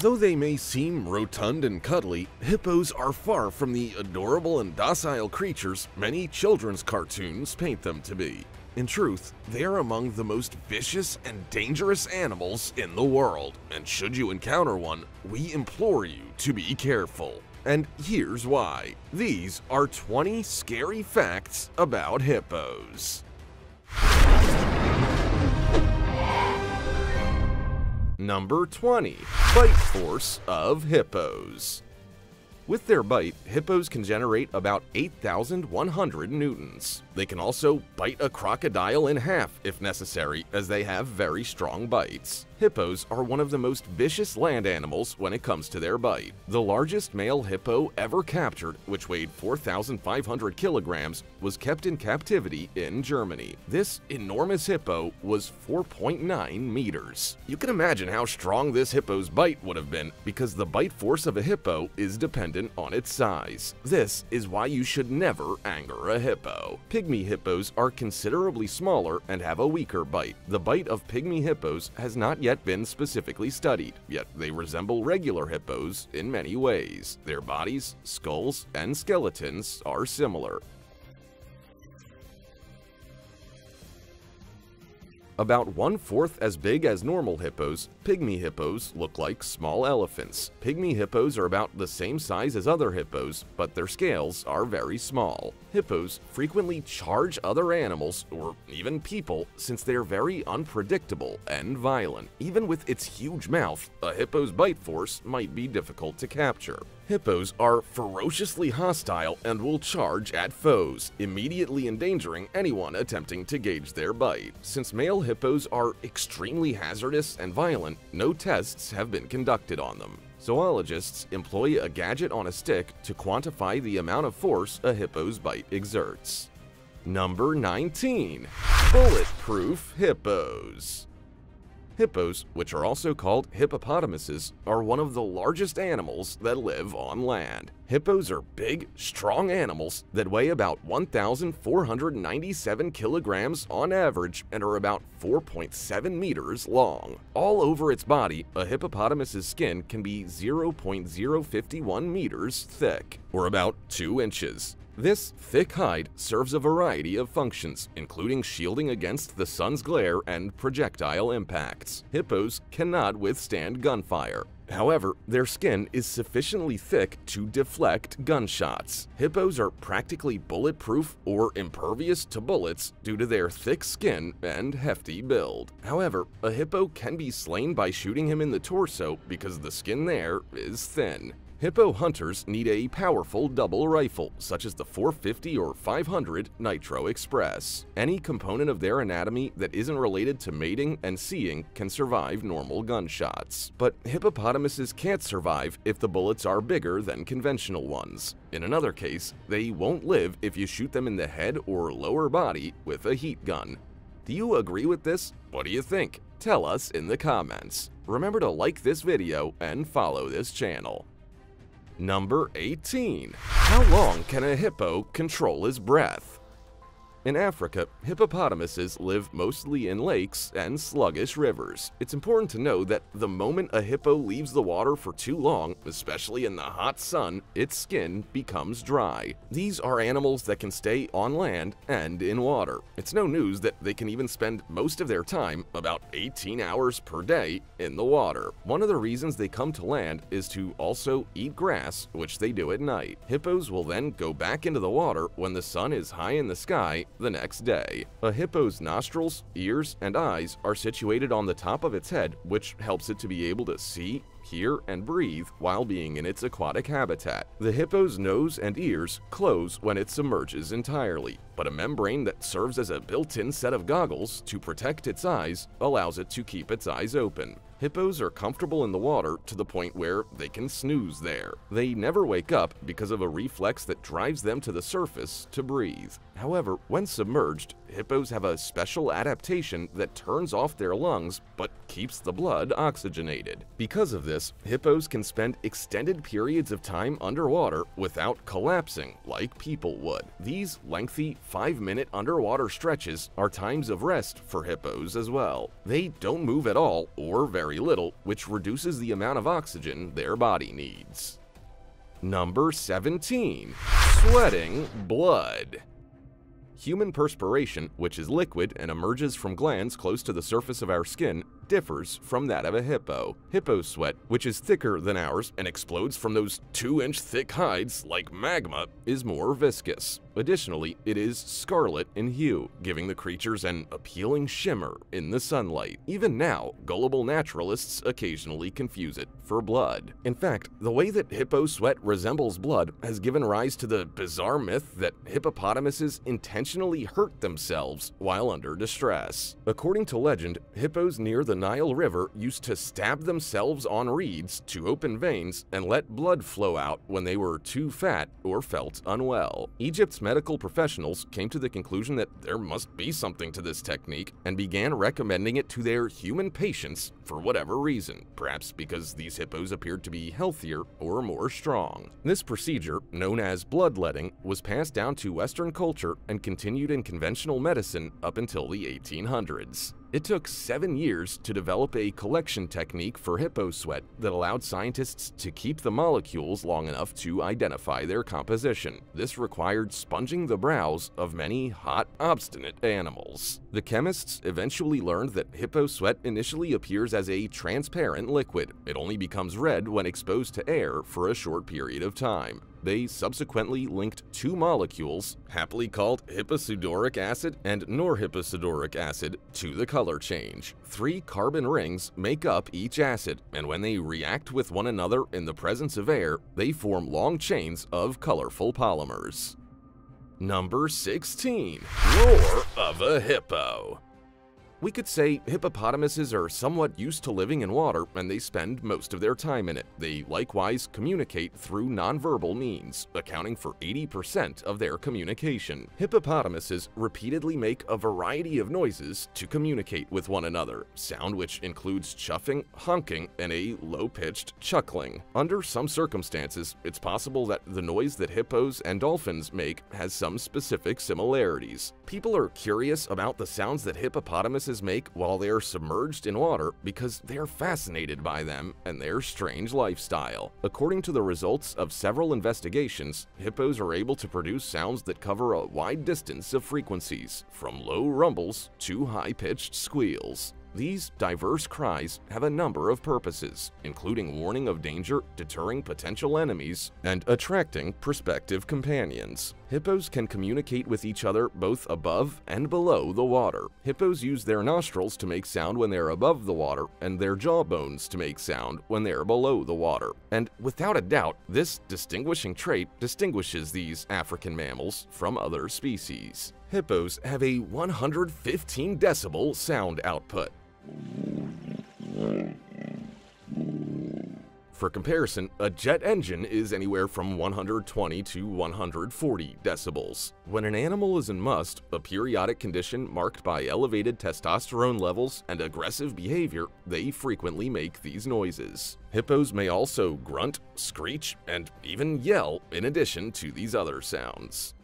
Though they may seem rotund and cuddly, hippos are far from the adorable and docile creatures many children's cartoons paint them to be. In truth, they are among the most vicious and dangerous animals in the world, and should you encounter one, we implore you to be careful. And here's why. These are 20 scary facts about hippos. Number 20. Bite force of hippos. With their bite, hippos can generate about 8,100 newtons. They can also bite a crocodile in half if necessary, as they have very strong bites. Hippos are one of the most vicious land animals when it comes to their bite. The largest male hippo ever captured, which weighed 4,500 kilograms, was kept in captivity in Germany. This enormous hippo was 4.9 meters. You can imagine how strong this hippo's bite would have been, because the bite force of a hippo is dependent on its size. This is why you should never anger a hippo. Pygmy hippos are considerably smaller and have a weaker bite. The bite of pygmy hippos has not yet been specifically studied, yet they resemble regular hippos in many ways. Their bodies, skulls, and skeletons are similar. About 1/4 as big as normal hippos, pygmy hippos look like small elephants. Pygmy hippos are about the same size as other hippos, but their scales are very small. Hippos frequently charge other animals, or even people, since they are very unpredictable and violent. Even with its huge mouth, a hippo's bite force might be difficult to capture. Hippos are ferociously hostile and will charge at foes, immediately endangering anyone attempting to gauge their bite. Since male hippos are extremely hazardous and violent, no tests have been conducted on them. Zoologists employ a gadget on a stick to quantify the amount of force a hippo's bite exerts. Number 19. Bulletproof hippos. Hippos, which are also called hippopotamuses, are one of the largest animals that live on land. Hippos are big, strong animals that weigh about 1,497 kilograms on average and are about 4.7 meters long. All over its body, a hippopotamus's skin can be 0.051 meters thick, or about 2 inches. This thick hide serves a variety of functions, including shielding against the sun's glare and projectile impacts. Hippos cannot withstand gunfire. However, their skin is sufficiently thick to deflect gunshots. Hippos are practically bulletproof or impervious to bullets due to their thick skin and hefty build. However, a hippo can be slain by shooting him in the torso because the skin there is thin. Hippo hunters need a powerful double rifle, such as the 450 or 500 Nitro Express. Any component of their anatomy that isn't related to mating and seeing can survive normal gunshots. But hippopotamuses can't survive if the bullets are bigger than conventional ones. In another case, they won't live if you shoot them in the head or lower body with a heat gun. Do you agree with this? What do you think? Tell us in the comments. Remember to like this video and follow this channel. Number 18. How long can a hippo control his breath? In Africa, hippopotamuses live mostly in lakes and sluggish rivers. It's important to know that the moment a hippo leaves the water for too long, especially in the hot sun, its skin becomes dry. These are animals that can stay on land and in water. It's no news that they can even spend most of their time, about 18 hours per day, in the water. One of the reasons they come to land is to also eat grass, which they do at night. Hippos will then go back into the water when the sun is high in the sky the next day. A hippo's nostrils, ears, and eyes are situated on the top of its head, which helps it to be able to see, hear, and breathe while being in its aquatic habitat. The hippo's nose and ears close when it submerges entirely, but a membrane that serves as a built-in set of goggles to protect its eyes allows it to keep its eyes open. Hippos are comfortable in the water to the point where they can snooze there. They never wake up because of a reflex that drives them to the surface to breathe. However, when submerged, hippos have a special adaptation that turns off their lungs but keeps the blood oxygenated. Because of this, hippos can spend extended periods of time underwater without collapsing like people would. These lengthy, 5-minute underwater stretches are times of rest for hippos as well. They don't move at all or very little, which reduces the amount of oxygen their body needs. Number 17. Sweating blood. Human perspiration, which is liquid and emerges from glands close to the surface of our skin, differs from that of a hippo. Hippo sweat, which is thicker than ours and explodes from those 2-inch thick hides like magma, is more viscous. Additionally, it is scarlet in hue, giving the creatures an appealing shimmer in the sunlight. Even now, gullible naturalists occasionally confuse it for blood. In fact, the way that hippo sweat resembles blood has given rise to the bizarre myth that hippopotamuses intentionally hurt themselves while under distress. According to legend, hippos near the Nile River used to stab themselves on reeds to open veins and let blood flow out when they were too fat or felt unwell. Egypt's medical professionals came to the conclusion that there must be something to this technique and began recommending it to their human patients for whatever reason, perhaps because these hippos appeared to be healthier or more strong. This procedure, known as bloodletting, was passed down to Western culture and continued in conventional medicine up until the 1800s. It took 7 years to develop a collection technique for hippo sweat that allowed scientists to keep the molecules long enough to identify their composition. This required sponging the brows of many hot, obstinate animals. The chemists eventually learned that hippo sweat initially appears as a transparent liquid. It only becomes red when exposed to air for a short period of time. They subsequently linked two molecules, happily called hipposudoric acid and norhipposudoric acid, to the color change. 3 carbon rings make up each acid, and when they react with one another in the presence of air, they form long chains of colorful polymers. Number 16. Roar of a hippo. We could say hippopotamuses are somewhat used to living in water and they spend most of their time in it. They likewise communicate through nonverbal means, accounting for 80% of their communication. Hippopotamuses repeatedly make a variety of noises to communicate with one another, sound which includes chuffing, honking, and a low-pitched chuckling. Under some circumstances, it's possible that the noise that hippos and dolphins make has some specific similarities. People are curious about the sounds that hippopotamuses make while they are submerged in water because they are fascinated by them and their strange lifestyle. According to the results of several investigations, hippos are able to produce sounds that cover a wide distance of frequencies, from low rumbles to high-pitched squeals. These diverse cries have a number of purposes, including warning of danger, deterring potential enemies, and attracting prospective companions. Hippos can communicate with each other both above and below the water. Hippos use their nostrils to make sound when they're above the water and their jawbones to make sound when they're below the water. And without a doubt, this distinguishing trait distinguishes these African mammals from other species. Hippos have a 115 decibel sound output. For comparison, a jet engine is anywhere from 120 to 140 decibels. When an animal is in must, a periodic condition marked by elevated testosterone levels and aggressive behavior, they frequently make these noises. Hippos may also grunt, screech, and even yell in addition to these other sounds.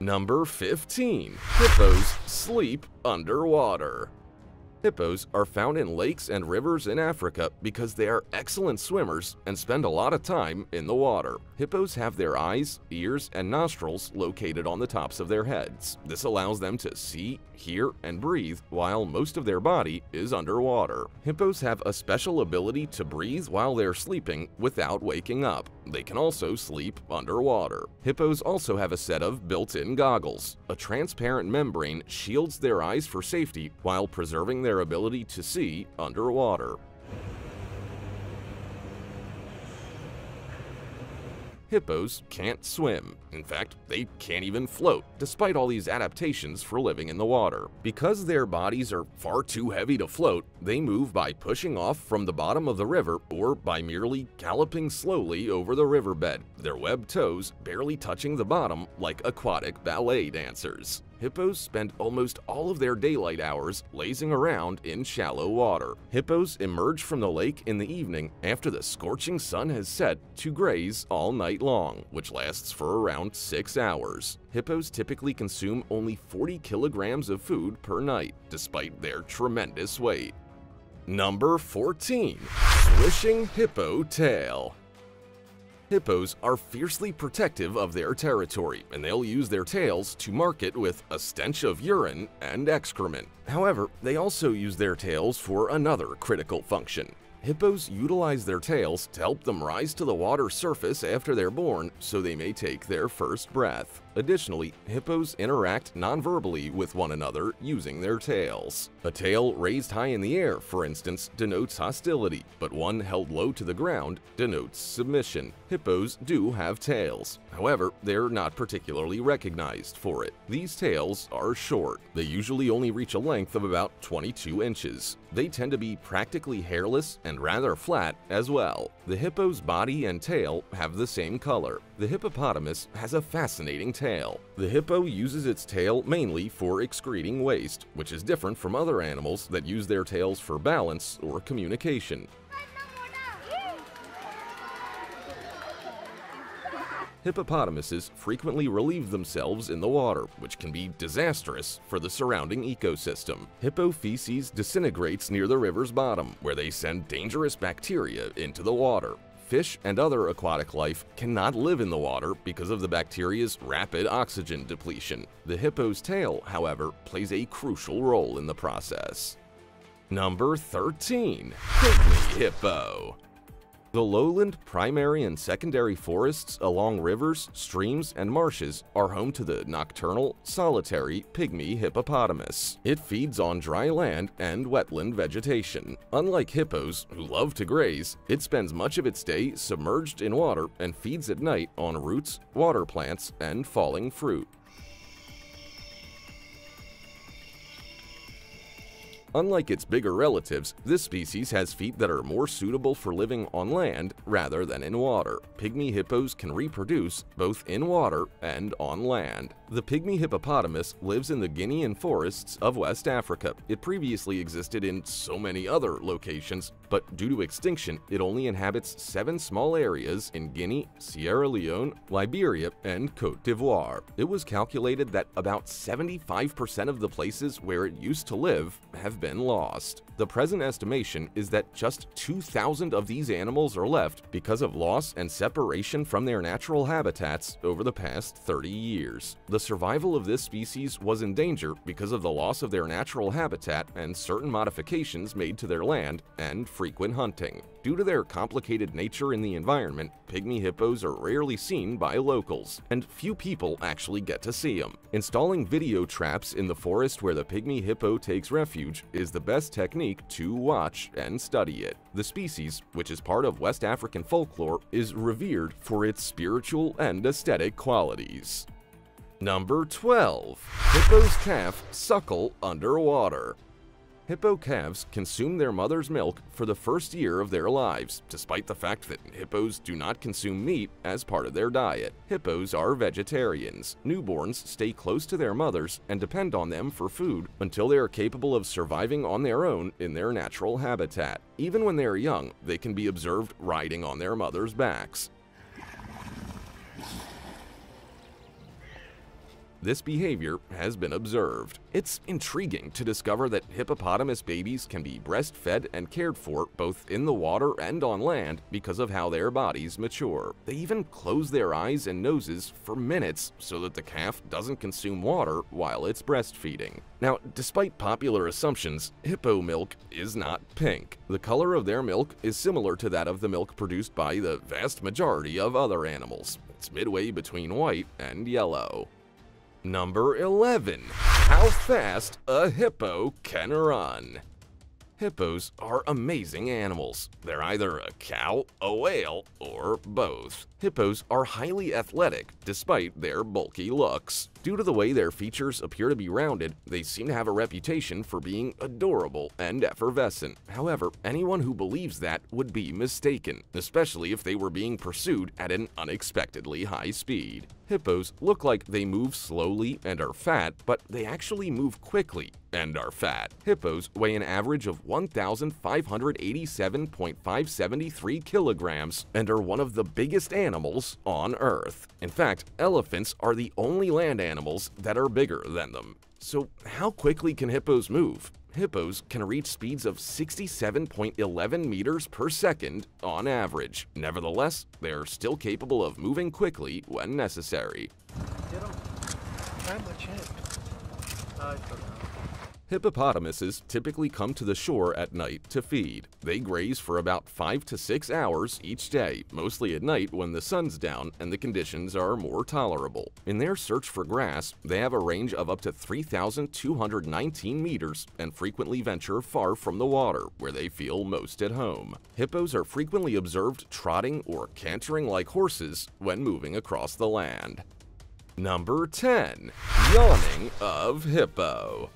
Number 15. Hippos sleep underwater. Hippos are found in lakes and rivers in Africa because they are excellent swimmers and spend a lot of time in the water. Hippos have their eyes, ears, and nostrils located on the tops of their heads. This allows them to see, hear, and breathe while most of their body is underwater. Hippos have a special ability to breathe while they're sleeping without waking up. They can also sleep underwater. Hippos also have a set of built-in goggles. A transparent membrane shields their eyes for safety while preserving their ability to see underwater. Hippos can't swim. In fact, they can't even float, despite all these adaptations for living in the water. Because their bodies are far too heavy to float, they move by pushing off from the bottom of the river or by merely galloping slowly over the riverbed, their webbed toes barely touching the bottom like aquatic ballet dancers. Hippos spend almost all of their daylight hours lazing around in shallow water. Hippos emerge from the lake in the evening after the scorching sun has set to graze all night long, which lasts for around 6 hours. Hippos typically consume only 40 kilograms of food per night, despite their tremendous weight. Number 14. Swishing hippo tail. Hippos are fiercely protective of their territory, and they'll use their tails to mark it with a stench of urine and excrement. However, they also use their tails for another critical function. Hippos utilize their tails to help them rise to the water surface after they're born so they may take their first breath. Additionally, hippos interact non-verbally with one another using their tails. A tail raised high in the air, for instance, denotes hostility, but one held low to the ground denotes submission. Hippos do have tails. However, they're not particularly recognized for it. These tails are short. They usually only reach a length of about 22 inches. They tend to be practically hairless and rather flat as well. The hippo's body and tail have the same color. The hippopotamus has a fascinating tail. The hippo uses its tail mainly for excreting waste, which is different from other animals that use their tails for balance or communication. Hippopotamuses frequently relieve themselves in the water, which can be disastrous for the surrounding ecosystem. Hippo feces disintegrates near the river's bottom, where they send dangerous bacteria into the water. Fish and other aquatic life cannot live in the water because of the bacteria's rapid oxygen depletion. The hippo's tail, however, plays a crucial role in the process. Number 13. Pygmy hippo. The lowland primary and secondary forests along rivers, streams, and marshes are home to the nocturnal, solitary pygmy hippopotamus. It feeds on dry land and wetland vegetation. Unlike hippos, who love to graze, it spends much of its day submerged in water and feeds at night on roots, water plants, and falling fruit. Unlike its bigger relatives, this species has feet that are more suitable for living on land rather than in water. Pygmy hippos can reproduce both in water and on land. The pygmy hippopotamus lives in the Guinean forests of West Africa. It previously existed in so many other locations, but due to extinction, it only inhabits 7 small areas in Guinea, Sierra Leone, Liberia, and Côte d'Ivoire. It was calculated that about 75% of the places where it used to live have been lost. The present estimation is that just 2,000 of these animals are left because of loss and separation from their natural habitats over the past 30 years. The survival of this species was in danger because of the loss of their natural habitat and certain modifications made to their land and frequent hunting. Due to their complicated nature in the environment, pygmy hippos are rarely seen by locals, and few people actually get to see them. Installing video traps in the forest where the pygmy hippo takes refuge is the best technique to watch and study it. The species, which is part of West African folklore, is revered for its spiritual and aesthetic qualities. Number 12. Hippo's calf suckle underwater. Hippo calves consume their mother's milk for the first year of their lives, despite the fact that hippos do not consume meat as part of their diet. Hippos are vegetarians. Newborns stay close to their mothers and depend on them for food until they are capable of surviving on their own in their natural habitat. Even when they are young, they can be observed riding on their mother's backs. This behavior has been observed. It's intriguing to discover that hippopotamus babies can be breastfed and cared for both in the water and on land because of how their bodies mature. They even close their eyes and noses for minutes so that the calf doesn't consume water while it's breastfeeding. Now, despite popular assumptions, hippo milk is not pink. The color of their milk is similar to that of the milk produced by the vast majority of other animals. It's midway between white and yellow. Number 11. How fast a hippo can run. Hippos are amazing animals. They're either a cow, a whale, or both. Hippos are highly athletic despite their bulky looks. Due to the way their features appear to be rounded, they seem to have a reputation for being adorable and effervescent. However, anyone who believes that would be mistaken, especially if they were being pursued at an unexpectedly high speed. Hippos look like they move slowly and are fat, but they actually move quickly and are fat. Hippos weigh an average of 1,587.573 kilograms and are one of the biggest animals on Earth. In fact, elephants are the only land animals that are bigger than them. So how quickly can hippos move? Hippos can reach speeds of 67.11 meters per second on average. Nevertheless, they are still capable of moving quickly when necessary. Hippopotamuses typically come to the shore at night to feed. They graze for about 5 to 6 hours each day, mostly at night when the sun's down and the conditions are more tolerable. In their search for grass, they have a range of up to 3,219 meters and frequently venture far from the water, where they feel most at home. Hippos are frequently observed trotting or cantering like horses when moving across the land. Number 10. Yawning of hippo.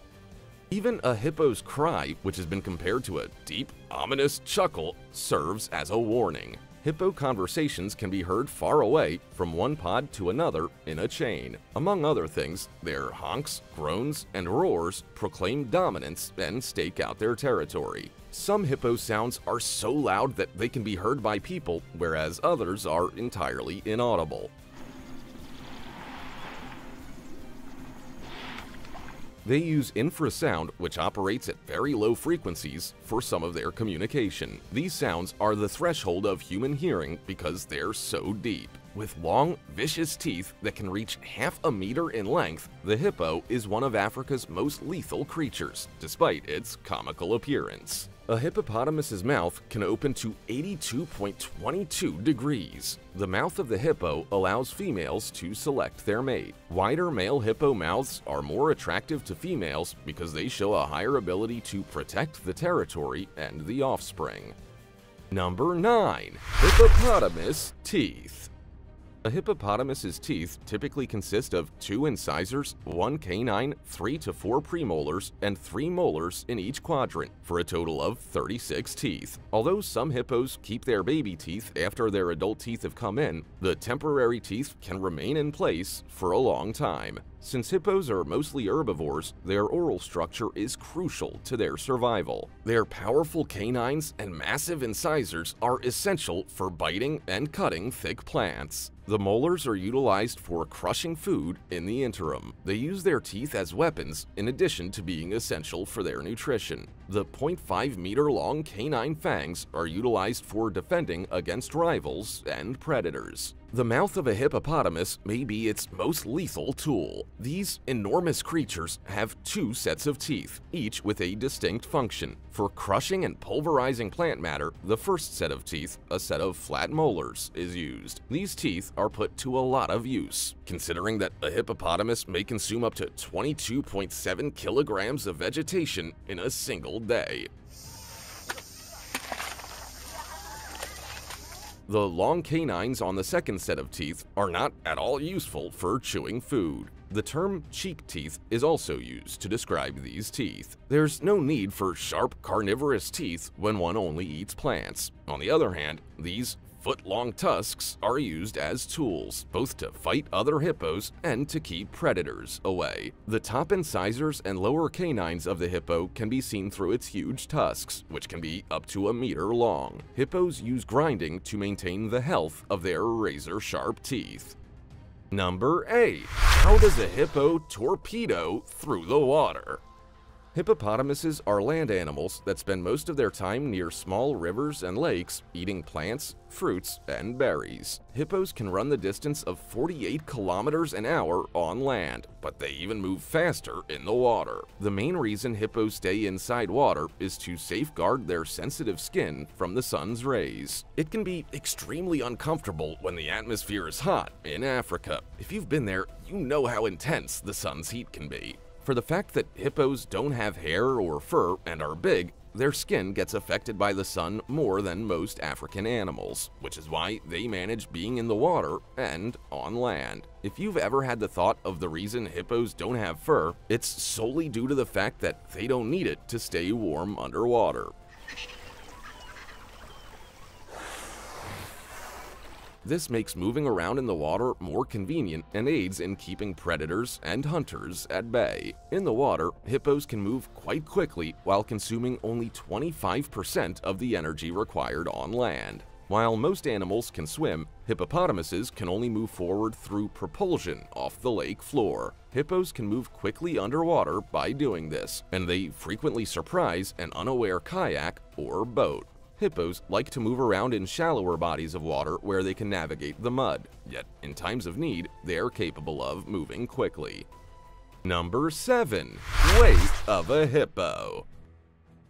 Even a hippo's cry, which has been compared to a deep, ominous chuckle, serves as a warning. Hippo conversations can be heard far away, from one pod to another in a chain. Among other things, their honks, groans, and roars proclaim dominance and stake out their territory. Some hippo sounds are so loud that they can be heard by people, whereas others are entirely inaudible. They use infrasound, which operates at very low frequencies, for some of their communication. These sounds are the threshold of human hearing because they're so deep. With long, vicious teeth that can reach 1/2 meter in length, the hippo is one of Africa's most lethal creatures, despite its comical appearance. A hippopotamus's mouth can open to 82.22 degrees. The mouth of the hippo allows females to select their mate. Wider male hippo mouths are more attractive to females because they show a higher ability to protect the territory and the offspring. Number 9. Hippopotamus teeth. A hippopotamus's teeth typically consist of 2 incisors, 1 canine, 3 to 4 premolars, and 3 molars in each quadrant, for a total of 36 teeth. Although some hippos keep their baby teeth after their adult teeth have come in, the temporary teeth can remain in place for a long time. Since hippos are mostly herbivores, their oral structure is crucial to their survival. Their powerful canines and massive incisors are essential for biting and cutting thick plants. The molars are utilized for crushing food in the interim. They use their teeth as weapons in addition to being essential for their nutrition. The 0.5 meter long canine fangs are utilized for defending against rivals and predators. The mouth of a hippopotamus may be its most lethal tool. These enormous creatures have 2 sets of teeth, each with a distinct function. For crushing and pulverizing plant matter, the first set of teeth, a set of flat molars, is used. These teeth are put to a lot of use. Considering that a hippopotamus may consume up to 22.7 kilograms of vegetation in a single day. The long canines on the second set of teeth are not at all useful for chewing food. The term cheek teeth is also used to describe these teeth. There's no need for sharp carnivorous teeth when one only eats plants. On the other hand, these foot-long tusks are used as tools, both to fight other hippos and to keep predators away. The top incisors and lower canines of the hippo can be seen through its huge tusks, which can be up to 1 meter long. Hippos use grinding to maintain the health of their razor-sharp teeth. Number 8. How does a hippo torpedo through the water? Hippopotamuses are land animals that spend most of their time near small rivers and lakes, eating plants, fruits, and berries. Hippos can run the distance of 48 kilometers an hour on land, but they even move faster in the water. The main reason hippos stay inside water is to safeguard their sensitive skin from the sun's rays. It can be extremely uncomfortable when the atmosphere is hot in Africa. If you've been there, you know how intense the sun's heat can be. For the fact that hippos don't have hair or fur and are big, their skin gets affected by the sun more than most African animals, which is why they manage being in the water and on land. If you've ever had the thought of the reason hippos don't have fur, it's solely due to the fact that they don't need it to stay warm underwater. This makes moving around in the water more convenient and aids in keeping predators and hunters at bay. In the water, hippos can move quite quickly while consuming only 25% of the energy required on land. While most animals can swim, hippopotamuses can only move forward through propulsion off the lake floor. Hippos can move quickly underwater by doing this, and they frequently surprise an unaware kayak or boat. Hippos like to move around in shallower bodies of water where they can navigate the mud, yet in times of need, they are capable of moving quickly. Number 7. Weight of a hippo.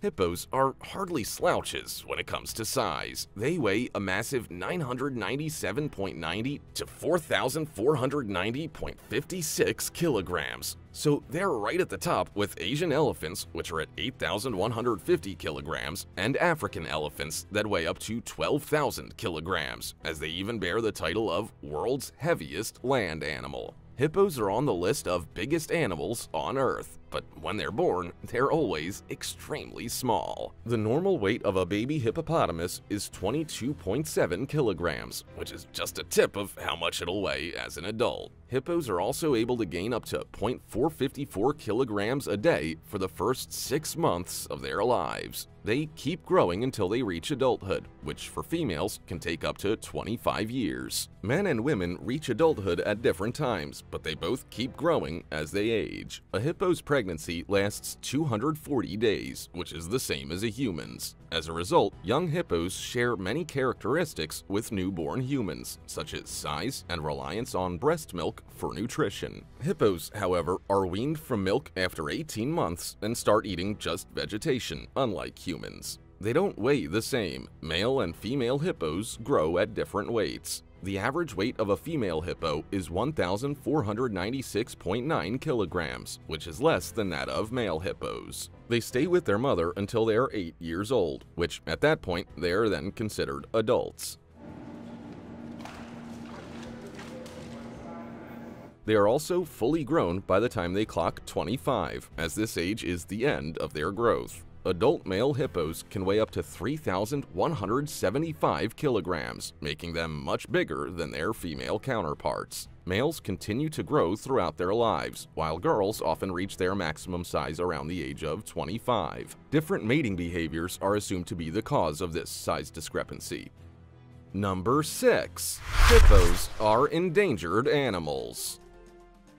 Hippos are hardly slouches when it comes to size. They weigh a massive 997.90 to 4,490.56 kilograms. So they're right at the top with Asian elephants, which are at 8,150 kilograms, and African elephants that weigh up to 12,000 kilograms, as they even bear the title of world's heaviest land animal. Hippos are on the list of biggest animals on Earth, but when they're born, they're always extremely small. The normal weight of a baby hippopotamus is 22.7 kilograms, which is just a tip of how much it'll weigh as an adult. Hippos are also able to gain up to 0.454 kilograms a day for the first 6 months of their lives. They keep growing until they reach adulthood, which for females can take up to 25 years. Men and women reach adulthood at different times, but they both keep growing as they age. A hippo's pregnancy lasts 240 days, which is the same as a human's. As a result, young hippos share many characteristics with newborn humans, such as size and reliance on breast milk for nutrition. Hippos, however, are weaned from milk after 18 months and start eating just vegetation, unlike humans. They don't weigh the same. Male and female hippos grow at different weights. The average weight of a female hippo is 1,496.9 kilograms, which is less than that of male hippos. They stay with their mother until they are 8 years old, which at that point they are then considered adults. They are also fully grown by the time they clock 25, as this age is the end of their growth. Adult male hippos can weigh up to 3,175 kilograms, making them much bigger than their female counterparts. Males continue to grow throughout their lives, while girls often reach their maximum size around the age of 25. Different mating behaviors are assumed to be the cause of this size discrepancy. Number 6. Hippos are endangered animals.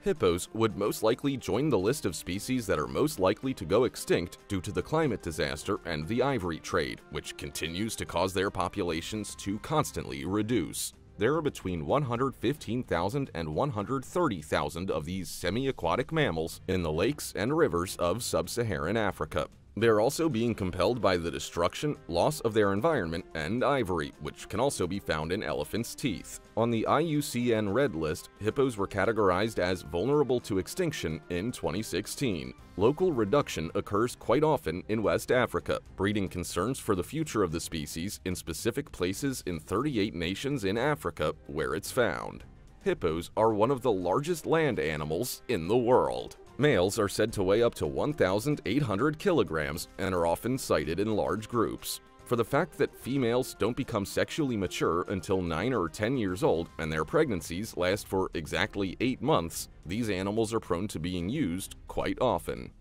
Hippos would most likely join the list of species that are most likely to go extinct due to the climate disaster and the ivory trade, which continues to cause their populations to constantly reduce. There are between 115,000 and 130,000 of these semi-aquatic mammals in the lakes and rivers of sub-Saharan Africa. They're also being compelled by the destruction, loss of their environment, and ivory, which can also be found in elephants' teeth. On the IUCN Red List, hippos were categorized as vulnerable to extinction in 2016. Local reduction occurs quite often in West Africa, breeding concerns for the future of the species in specific places in 38 nations in Africa where it's found. Hippos are one of the largest land animals in the world. Males are said to weigh up to 1,800 kilograms and are often sighted in large groups. For the fact that females don't become sexually mature until 9 or 10 years old and their pregnancies last for exactly 8 months, these animals are prone to being used quite often.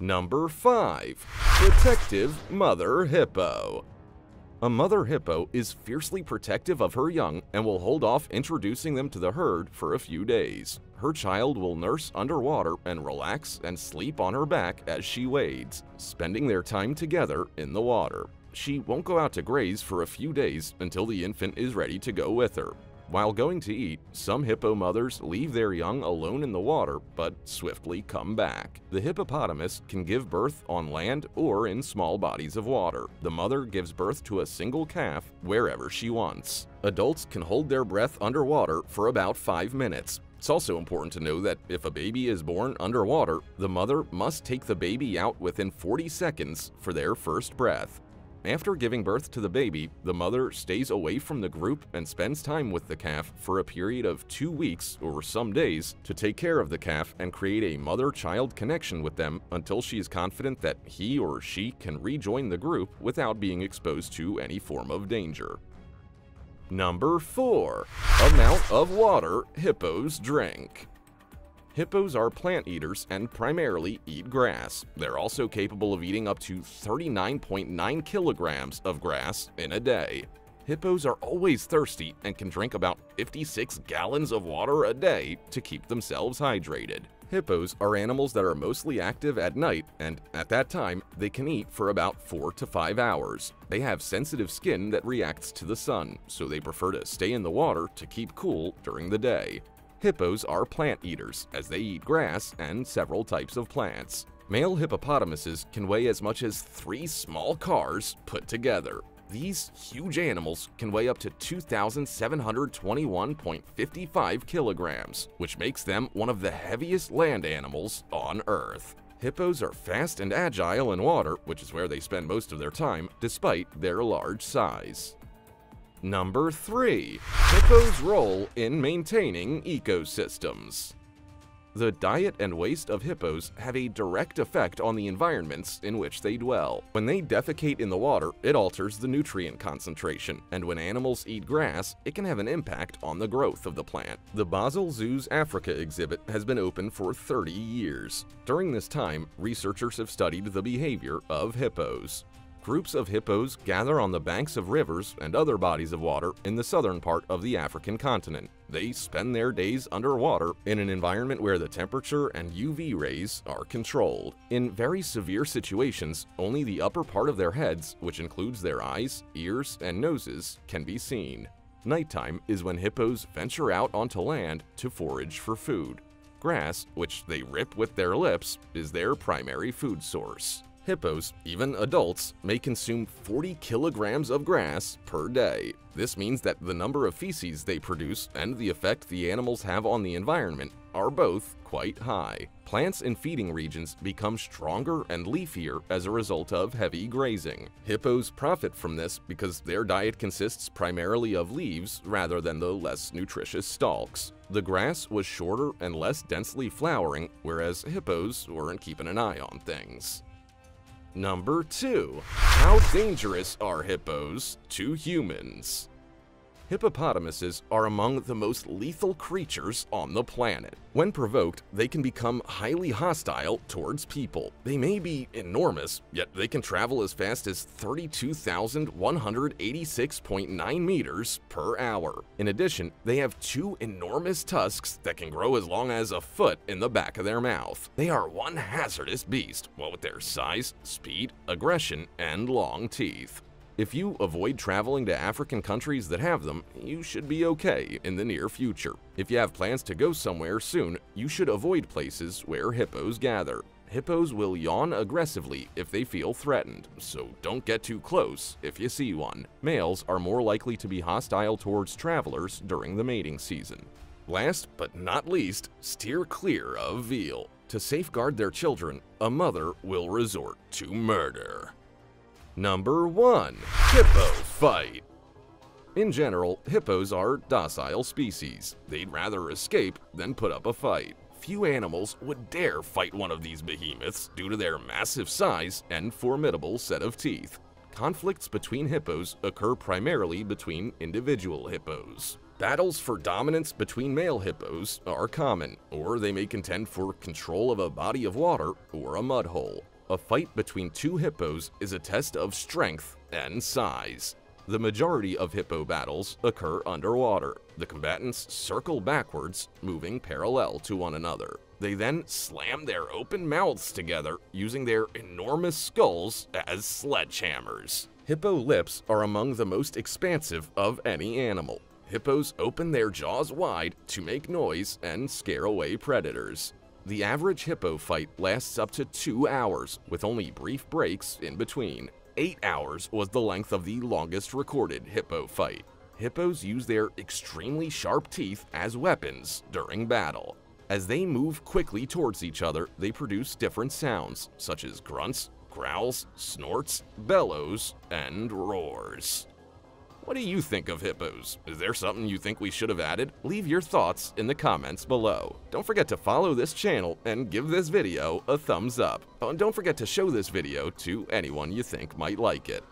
Number 5. Protective mother hippo. A mother hippo is fiercely protective of her young and will hold off introducing them to the herd for a few days. Her child will nurse underwater and relax and sleep on her back as she wades, spending their time together in the water. She won't go out to graze for a few days until the infant is ready to go with her. While going to eat, some hippo mothers leave their young alone in the water but swiftly come back. The hippopotamus can give birth on land or in small bodies of water. The mother gives birth to a single calf wherever she wants. Adults can hold their breath underwater for about 5 minutes. It's also important to know that if a baby is born underwater, the mother must take the baby out within 40 seconds for their first breath. After giving birth to the baby, the mother stays away from the group and spends time with the calf for a period of 2 weeks or some days to take care of the calf and create a mother-child connection with them until she is confident that he or she can rejoin the group without being exposed to any form of danger. Number 4. Amount of water hippos drink. Hippos are plant eaters and primarily eat grass. They're also capable of eating up to 39.9 kilograms of grass in a day. Hippos are always thirsty and can drink about 56 gallons of water a day to keep themselves hydrated. Hippos are animals that are mostly active at night, and at that time, they can eat for about 4 to 5 hours. They have sensitive skin that reacts to the sun, so they prefer to stay in the water to keep cool during the day. Hippos are plant eaters, as they eat grass and several types of plants. Male hippopotamuses can weigh as much as 3 small cars put together. These huge animals can weigh up to 2,721.55 kilograms, which makes them one of the heaviest land animals on Earth. Hippos are fast and agile in water, which is where they spend most of their time, despite their large size. Number 3. Hippos' role in maintaining ecosystems. The diet and waste of hippos have a direct effect on the environments in which they dwell. When they defecate in the water, it alters the nutrient concentration, and when animals eat grass, it can have an impact on the growth of the plant. The Basel Zoo's Africa exhibit has been open for 30 years. During this time, researchers have studied the behavior of hippos. Groups of hippos gather on the banks of rivers and other bodies of water in the southern part of the African continent. They spend their days underwater in an environment where the temperature and UV rays are controlled. In very severe situations, only the upper part of their heads, which includes their eyes, ears, and noses, can be seen. Nighttime is when hippos venture out onto land to forage for food. Grass, which they rip with their lips, is their primary food source. Hippos, even adults, may consume 40 kilograms of grass per day. This means that the number of feces they produce and the effect the animals have on the environment are both quite high. Plants in feeding regions become stronger and leafier as a result of heavy grazing. Hippos profit from this because their diet consists primarily of leaves rather than the less nutritious stalks. The grass was shorter and less densely flowering, whereas hippos weren't keeping an eye on things. Number 2. How dangerous are hippos to humans? Hippopotamuses are among the most lethal creatures on the planet. When provoked, they can become highly hostile towards people. They may be enormous, yet they can travel as fast as 32,186.9 meters per hour. In addition, they have 2 enormous tusks that can grow as long as a foot in the back of their mouth. They are one hazardous beast, what with their size, speed, aggression, and long teeth. If you avoid traveling to African countries that have them, you should be okay in the near future. If you have plans to go somewhere soon, you should avoid places where hippos gather. Hippos will yawn aggressively if they feel threatened, so don't get too close if you see one. Males are more likely to be hostile towards travelers during the mating season. Last but not least, steer clear of veal. To safeguard their children, a mother will resort to murder. Number 1. Hippo fight. In general, hippos are docile species. They'd rather escape than put up a fight. Few animals would dare fight one of these behemoths due to their massive size and formidable set of teeth. Conflicts between hippos occur primarily between individual hippos. Battles for dominance between male hippos are common, or they may contend for control of a body of water or a mud hole. A fight between 2 hippos is a test of strength and size. The majority of hippo battles occur underwater. The combatants circle backwards, moving parallel to one another. They then slam their open mouths together, using their enormous skulls as sledgehammers. Hippo lips are among the most expansive of any animal. Hippos open their jaws wide to make noise and scare away predators. The average hippo fight lasts up to 2 hours, with only brief breaks in between. 8 hours was the length of the longest recorded hippo fight. Hippos use their extremely sharp teeth as weapons during battle. As they move quickly towards each other, they produce different sounds, such as grunts, growls, snorts, bellows, and roars. What do you think of hippos? Is there something you think we should have added? Leave your thoughts in the comments below. Don't forget to follow this channel and give this video a thumbs up. Oh, and don't forget to show this video to anyone you think might like it.